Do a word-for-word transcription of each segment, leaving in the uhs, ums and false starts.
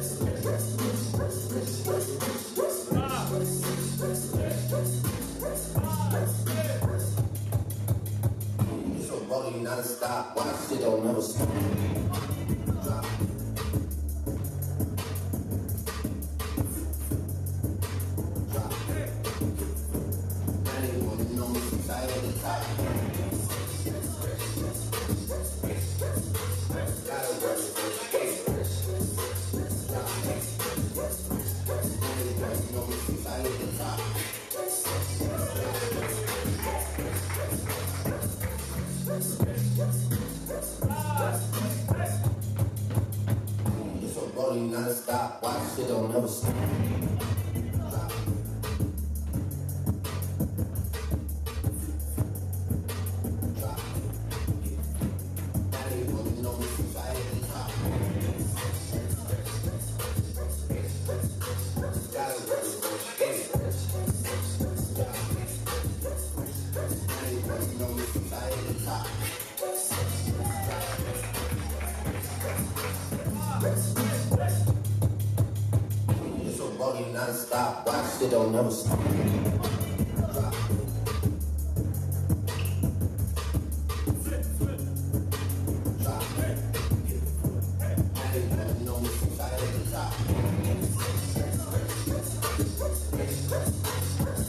Not stop, watch it, don't never stop. Drop. Drop. I ain't wanna know since I had the top. Gotta work it. Drop. I ain't wanna know since I had the top. Not stop, watch it, don't never stop. Drop. Drop. Now you wouldn't know if you fight at the top. Gotta work it. Now you wouldn't know if you fight at the top. Not stop, watch it, don't never stop. Drop. Flip, flip. Drop. Hey. Hey. I ain't never know me since I had the top.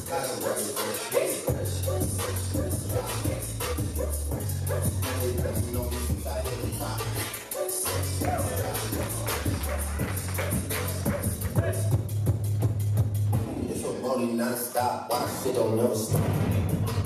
Gotta work it, bitch. I ain't never know me since I had the top. Not stop, watch it, don't never stop.